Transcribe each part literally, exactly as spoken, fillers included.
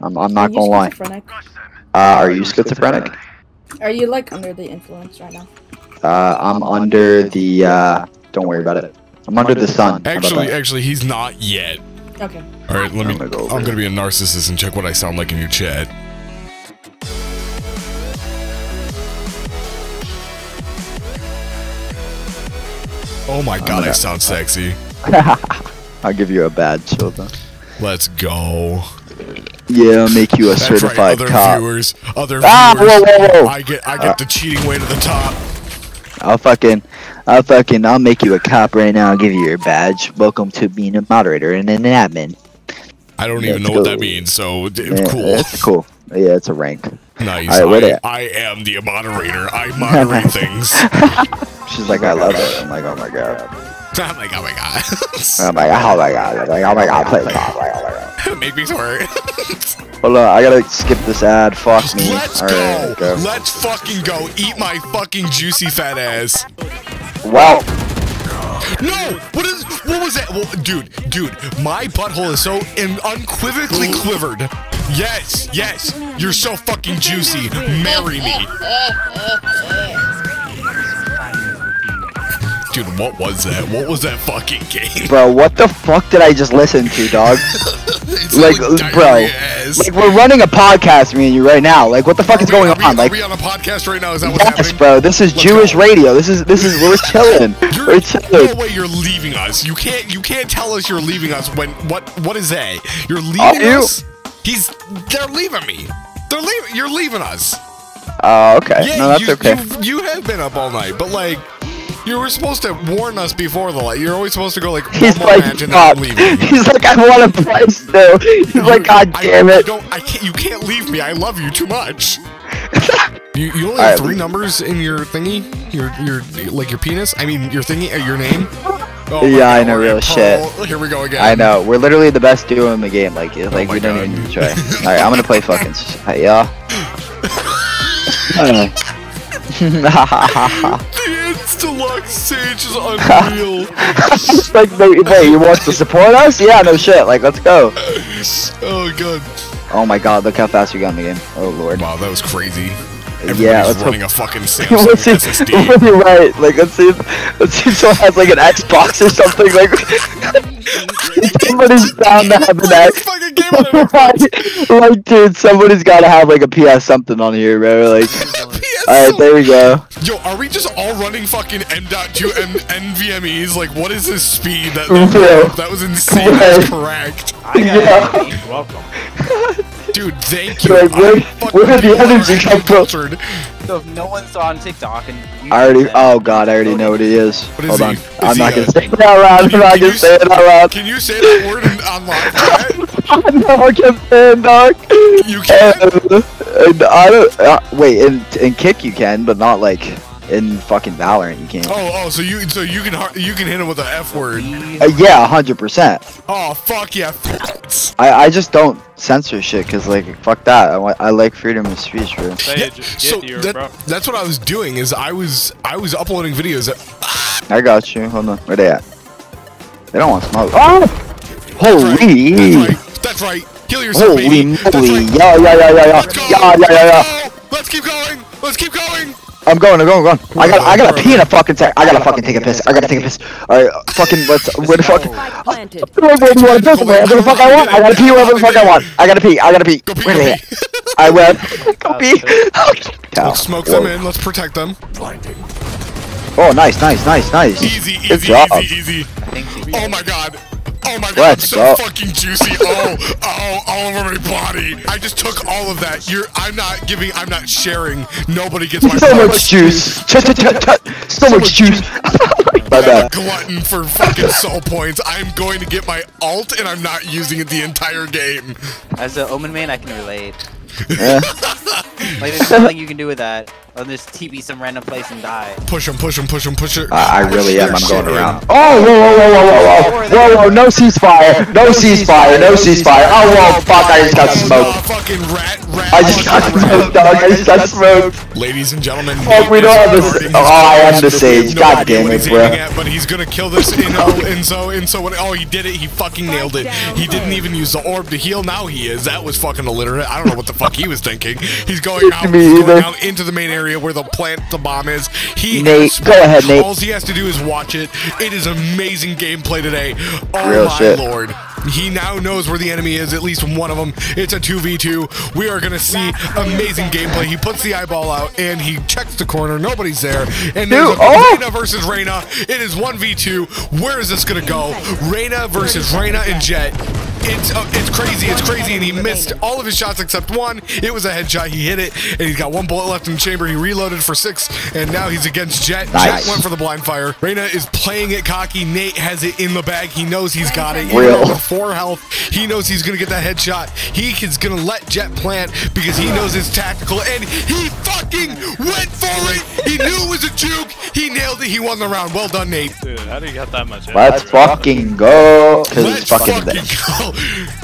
I'm, I'm not gonna lie. Uh, are you schizophrenic? Are you like under the influence right now? Uh, I'm under the, uh, don't worry about it. I'm under the sun. Actually, actually, he's not yet. Okay. Alright, let me, I'm gonna go I'm gonna be a narcissist and check what I sound like in your chat. Oh my god, I sound sexy. I'll give you a bad chill though. Let's go. Yeah, I'll make you a That's certified right, other cop. Viewers, other ah, viewers, whoa, whoa, whoa. I get, I get uh, the cheating way to the top. I'll fucking, I'll fucking, I'll make you a cop right now. I'll give you your badge. Welcome to being a moderator and an admin. I don't Let's even know go. what that means, so yeah, cool. It's cool. Yeah, it's a rank. Nice. Right, I, I am the moderator. I moderate things. She's like, I love it. I'm like, oh my god. I'm like, oh my god. I'm like, oh my god. I'm like, oh my god. Play the ball. Like, oh my god. Make me swear. Hold on, I gotta skip this ad. Fuck me. Let's All go. Right, go. Let's fucking go. Eat my fucking juicy fat ass. Wow. No. What is? What was that? Well, dude, dude, my butthole is so in unequivocally quivered. Yes, yes. You're so fucking juicy. Marry me. Dude, what was that? What was that fucking game? Bro, what the fuck did I just listen to, dog? like, like bro, ass. like we're running a podcast, me and you, right now. Like, what the fuck are is we, going on? We, like, are we on a podcast right now? Is that what's yes, happening? bro. This is Let's Jewish go. radio. This is this is we're chilling. You're, we're chilling. No way you're leaving us. You can't you can't tell us you're leaving us when what what is that? You're leaving oh, us. You? He's they're leaving me. They're leaving. You're leaving us. Oh, uh, okay. Yeah, no, that's you, okay. You, you have been up all night, but like. You were supposed to warn us before the light. You're always supposed to go like, one He's more like, match and then leaving. He's like, I want a price though. He's no, like, God I, damn it. I don't, I can't, you can't leave me. I love you too much. you, you only have right, three numbers in your thingy? Your, your, like your penis? I mean, your thingy, uh, your name? Oh yeah, I know, real shit. Here we go again. I know, we're literally the best duo in the game. Like, oh like we God. don't even try. Alright, I'm gonna play fucking shit, y'all. Deluxe Sage is unreal. It's like, wait, you want to support us? Yeah, no shit. Like, let's go. Oh god. Oh my god, look how fast we got in the game. Oh lord. Wow, that was crazy. Everybody's yeah, let's running hope. a fucking Samsung let's see, S S D. You're right. Like, let's see, if, let's see if someone has like an Xbox or something. Like, somebody's bound to have an Xbox. Like, dude, somebody's got to have like a P S something on here, bro. Like. Alright, there we go. Yo, are we just all running fucking M dot two and N V M Es? Like, what is this speed? That, that, that was insane. Right. That's correct. I got yeah. Welcome. Dude, thank you. Like, where, where did the energy come from? So if no one saw on TikTok and I already, oh god, I already know what it is. What is Hold he? on. Is I'm not gonna a, say it out loud. I'm not gonna say it out loud. Can you say that word in, on live? No, I can't say it, dog. You can't? And I don't, uh, wait, in in Kick you can, but not like in fucking Valorant you can't. Oh, oh, so you so you can you can hit him with an F word. Uh, yeah, one hundred percent. Oh fuck yeah. I I just don't censor shit because like fuck that. I I like freedom of speech, bro. Yeah, so that, that's what I was doing is I was I was uploading videos. That I got you. Hold on, where they at? They don't want smoke. Oh, holy. That's right. That's right. Kill yourself, Holy baby. Moly. That's right. Yeah, yeah, yeah, yeah, yeah. Yeah, yeah, yeah, yeah. Let's keep going. Let's keep going. I'm going. I'm going. I'm going. I got. I got to pee in a fucking sec. I gotta fucking take a piss. I gotta take a piss. All right. Fucking. Let's. Where the fuck? Where the fuck I want? I gotta pee wherever the fuck I want. I gotta pee. I gotta pee. Where the heck? I went. Go pee. Let's smoke them in. Let's protect them. Oh, nice, nice, nice, nice. Easy, easy, easy, easy. Oh my god. Oh my god, Let's I'm so go. fucking juicy. Oh, oh, all over my body. I just took all of that. You're, I'm not giving, I'm not sharing. Nobody gets my So much, much juice. T -t -t -t -t. So, so much, much juice. My bad. I'm a glutton for fucking soul points. I'm going to get my alt and I'm not using it the entire game. As an Omen man, I can relate. Yeah. Like, there's nothing you can do with that. I'll just T P some random place and die. Push him, push him, push him, push it. Uh, I really am. I'm going around. Oh, whoa, whoa, whoa, whoa, whoa, whoa, whoa, whoa, no ceasefire, no ceasefire, no ceasefire. Oh, whoa, fuck, I just got smoked. Fucking rat, rat. I just got smoked, dog. I just got smoked. Ladies and gentlemen, oh, we don't have this. Oh, I am the sage. God damn it, bro. But he's gonna kill this, you know, and so, and so, oh, he did it. He fucking nailed it. He didn't even use the orb to heal. Now he is. That was fucking illiterate. I don't know what the fuck he was thinking. He's going out, he's going out into the main area. Area where the plant the bomb is. He Nate, has, go ahead, Nate. All he has to do is watch it. It is amazing gameplay today. Oh Real my shit. lord. He now knows where the enemy is, at least one of them. It's a two v two. We are going to see amazing gameplay. He puts the eyeball out, and he checks the corner. Nobody's there. And there's Dude, a oh. Reyna versus Reyna. It is one v two. Where is this going to go? Reyna versus Reyna and Jet. It's, uh, it's crazy. It's crazy. And he missed all of his shots except one. It was a headshot. He hit it, and he's got one bullet left in the chamber. He reloaded for six, and now he's against Jet. Nice. Jet went for the blind fire. Reyna is playing it cocky. Nate has it in the bag. He knows he's got it. Real. Four health. He knows he's going to get that headshot. He is going to let Jet plant because he knows his tactical, and he fucking went for it. He knew it was a juke. He nailed it. He won the round. Well done, Nate. Dude, how do you get that much energy? Let's fucking go. Let's fucking, fucking go.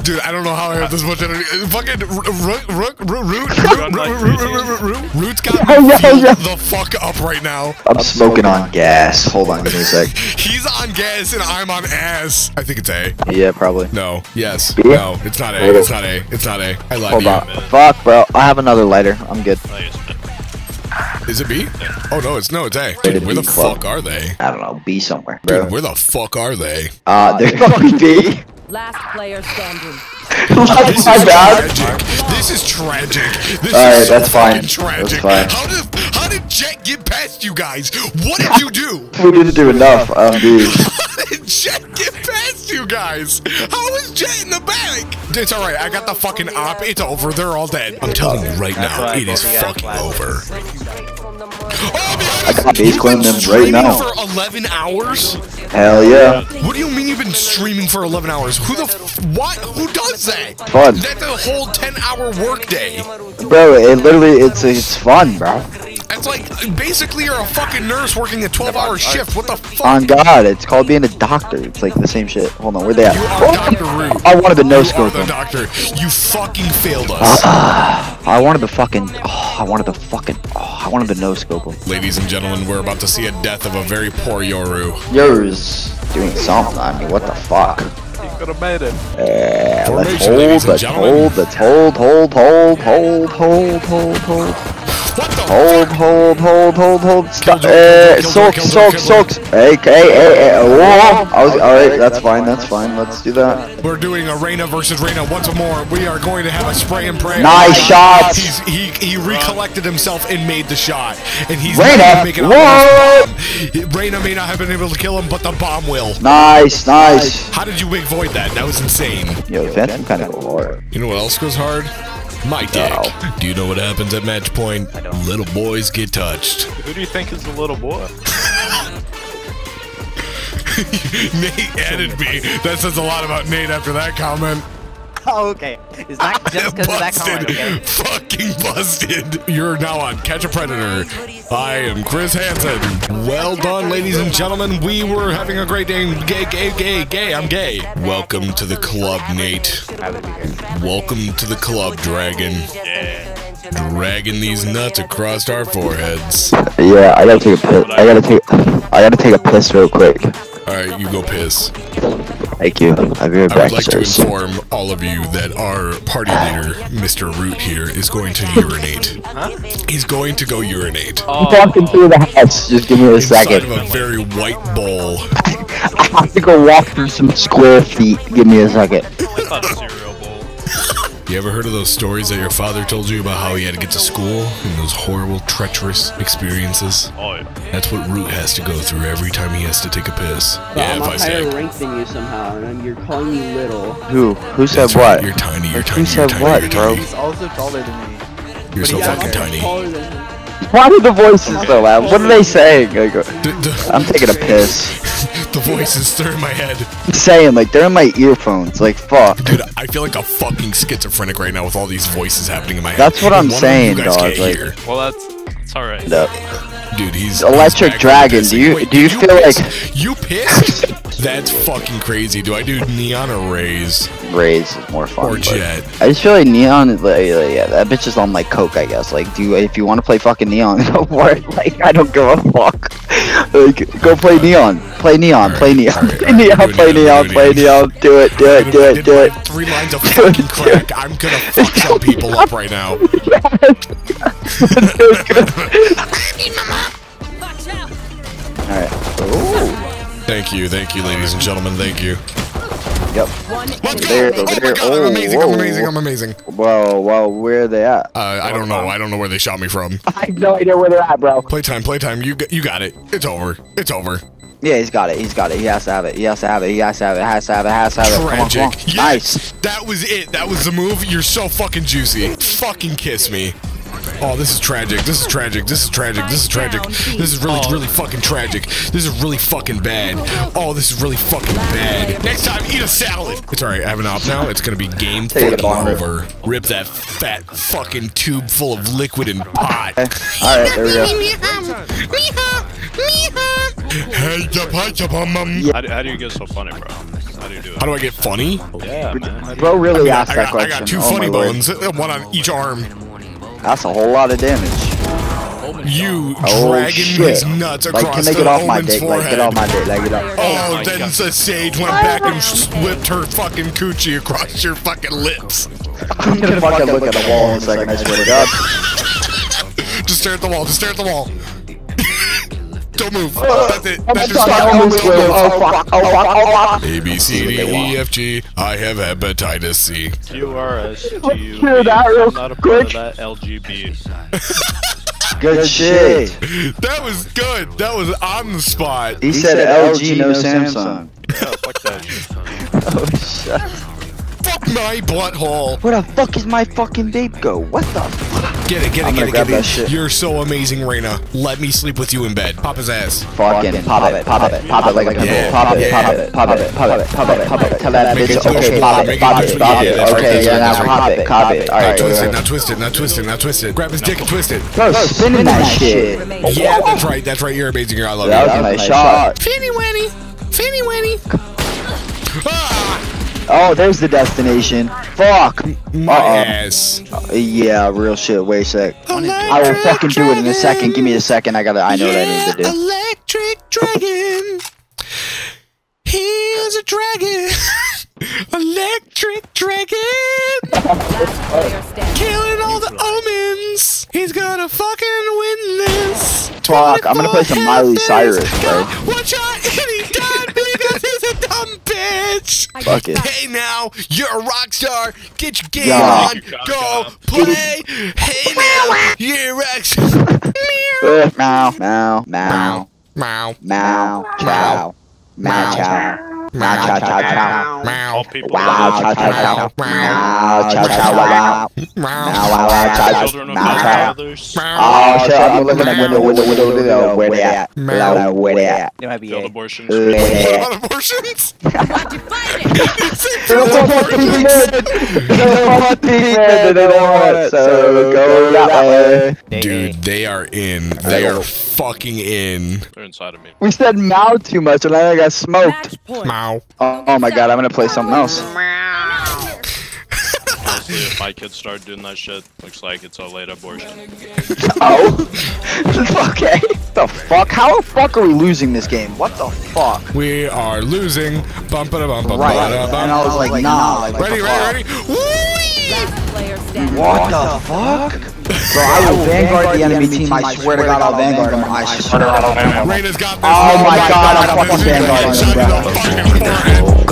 Dude, I don't know how I have this much energy. Fucking Root, Root, Root, Root's got me the fuck up right now. I'm smoking on gas. Hold on, give me a sec. He's on gas and I'm on ass. I think it's A. Yeah, probably. No. Yes. No. It's not A. It's not A. It's not A. I lied to you. Fuck, bro. I have another lighter. I'm good. Is it B? Oh no, it's no, it's A. Dude, where the fuck are they? I don't know. B somewhere. Dude, where the fuck are they? Uh, they're fucking B. Last player standing. This is tragic. This is tragic. This All right, is so that's fine. Tragic. That's fine. How did how did Jet get past you guys? What did you do? We didn't do enough. Um, how did Jet get past you guys? How was Jet in the back? It's all right. I got the fucking op. It's over. They're all dead. I'm telling you right now, it is fucking over. Oh, I got base claiming them right now. For eleven hours? Hell yeah. What do you mean you've been streaming for eleven hours? Who the f what? Who does that? Fun. That's a whole ten hour workday. Bro, it literally it's it's fun, bro. It's like basically you're a fucking nurse working a twelve hour shift. What the fuck? On God, it's called being a doctor. It's like the same shit. Hold on, where they at? Oh, I wanted the no scope. You doctor. You fucking failed us. Uh, I wanted the fucking. Oh, I wanted the fucking. Oh, I wanted the no scope. Ladies and gentlemen, we're about to see a death of a very poor Yoru. Yoru's doing something. I mean, what the fuck? Could've made it. Yeah, let's hold, let's hold, let's hold, hold, hold, hold, hold, hold, hold. What the hold, fuck? hold, hold, hold, hold, stop. Eh, socks, socks, socks. Hey, hey, hey, hey. Whoa. I was, all right, that's fine, that's fine. Let's do that. We're doing a Reyna versus Reyna once more. We are going to have a spray and pray. Nice shot. He's, he he recollected himself and made the shot. And he's Reyna. Making what? Reyna may not have been able to kill him, but the bomb will. Nice, nice. How did you wig void that? That was insane. Yo, Phantom kind of hard. You know what else goes hard? My dick. No. Do you know what happens at match point? Little boys get touched. Who do you think is the little boy? Nate added me. That says a lot about Nate after that comment. Oh, okay. Is that just because of that comment? Okay. Fucking busted. You're now on Catch a Predator. I am Chris Hansen. Well done, ladies and gentlemen. We were having a great day. Gay, gay, gay, gay. I'm gay. Welcome to the club, Nate. Welcome to the club, Dragon. Yeah. Dragging these nuts across our foreheads. Yeah, I gotta take a piss. I gotta take. I gotta take a piss real quick. All right, you go piss. Thank you. I'll be right back. I would like to inform all of you that our party leader, Mister Root here, is going to urinate. Huh? He's going to go urinate. Oh. I'm walking through the house. Just give me a Inside second. Inside of a very white bowl. I have to go walk through some square feet. Give me a second. You ever heard of those stories that your father told you about how he had to get to school and those horrible, treacherous experiences? Oh, yeah. That's what Root has to go through every time he has to take a piss. But yeah, I'm if a I higher say. rank than you somehow, and you're calling me little. Who? Who said That's what? Right. You're tiny. You're tiny. Who said tiny, what, bro? He's also taller than me. You're but so fucking tiny. Why are the voices so loud? What are they saying? I go, the, the, I'm taking a piss. The voices, they're in my head. I'm saying, like, they're in my earphones. Like, fuck. Dude, I feel like a fucking schizophrenic right now with all these voices happening in my head. That's what I'm saying, dog. Like, well, that's It's all right. No. Dude, he's electric he's dragon. Do you Wait, do you, you feel pissed? like you pissed? That's fucking crazy. Do I do Neon or Raze? Raze is more fun. Or Jet. I just feel like Neon is like, yeah, that bitch is on like coke, I guess. Like, do you, if you want to play fucking Neon, go for it. Like, I don't give a fuck. Like, go play Neon. Play Neon. Right, play Neon. Right, play right, Neon. Right, play right, Neon. Play right, Neon. Right, play right, Neon. Right, do it. Do it. Do it. Do it. Three lines of fucking crack. I'm gonna fuck some people up right now. Alright. Thank you, thank you, ladies and gentlemen, thank you. Yep. Let's go! Over oh there. my god, oh, I'm amazing, whoa. I'm amazing, I'm amazing. Whoa, whoa, where are they at? Uh, I don't know, I don't know where they shot me from. I have no idea where they're at, bro. Playtime, playtime, you, you got it. It's over, it's over. Yeah, he's got it, he's got it, he has to have it, he has to have it, he has to have it, has to have it, has to have it. Tragic. Come on, come on. Yes. Nice. That was it, that was the move, you're so fucking juicy. Fucking kiss me. Oh, this is tragic. This is tragic. This is tragic. This is tragic. This is really, really fucking tragic. This is really fucking bad. Oh, this is really fucking bad. Next time, eat a salad. It's alright. I have an op now. It's gonna be game fucking over. Rip that fat fucking tube full of liquid and pot. Alright, there we go. How do you get so funny, bro? How do you do it? How do I get funny? Yeah, man. Bro really asked that question. I got two funny bones, one on each arm. That's a whole lot of damage. You oh, dragging shit. his nuts across like, can they get the off my dick? Like, get off my dick. Like, get off. Oh, oh then God. the sage went back and whipped her fucking coochie across your fucking lips. I'm gonna fucking look at the wall in a second, I swear to God. Just stare at the wall, just stare at the wall. Don't move. Uh, That's it. That's your spot. Oh, fuck. Oh, fuck. Oh, fuck. A, B, C, D, E, F, G. I have hepatitis C. Q, R, S, G, U, B. I'm not a part of that L G B. Good shit. That was good. That was on the spot. He, he said, said L G, no Samsung. Yeah, fuck that. Oh, shit. Fuck my butthole. Where the fuck is my fucking vape go? What the fuck? Get it, get it, get it, get it. Shit. You're so amazing, Reyna. Let me sleep with you in bed. Pop his ass. Fucking pop it, pop it, pop it like a bull. Pop it, pop it, pop it, pop it, pop it, pop it. Tell that bitch, okay, pop it, pop it, pop it. Okay, yeah, now pop it, pop it. All right, twist it, now twist it, now twist it, now twist it. Grab his dick and twist it. Bro, spinning that shit. Yeah, that's right, that's right. You're amazing, girl. I love you. That was a nice shot. Finny Winnie, Finny Winnie. Oh, there's the destination. Fuck. My ass. Uh, yeah, real shit. Wait a sec. Electric I will fucking do it in a second. Give me a second. I gotta. I know yeah, what I need to do. Electric dragon. He's a dragon. Electric dragon. Killing all the omens. He's gonna fucking win this. Fuck. I'm gonna play some Miley Cyrus, bro. Watch out, and he died because he's a dumb bitch. Fuck it. Hey now, you're a rock star. Get your game yeah. on. Go play. Hey now, you're a rock star. Meow. Meow. Meow. Meow. Meow. Chow. Meow. Chow. Wow, chow, chow, chow. Wow, chow, chow, chow. Wow, chow, chow, wow. Wow, wow, chow, chow. Oh, shit, I'm looking at window, window, window, window. Where they at? Where they at? Field abortions. Field abortions? Field abortions. So go that way. Dude, they are in. They are fucking in. They're inside of me. We said mow too much and I got smoked. Mow. Oh, oh my god, I'm gonna play something else. Honestly, if my kids start doing that shit, looks like it's a late abortion. Oh? Okay. The fuck? How the fuck are we losing this game? What the fuck? We are losing. Bump da bump da Right. And I was like, nah. Like, ready, ready, ready? Woo! What the fuck? Bro, I will vanguard the enemy team. I swear to God, I'll vanguard them. I swear to God, I'll vanguard them. Reyna's got this. Oh my God, I'm fucking vanguarding them, bro.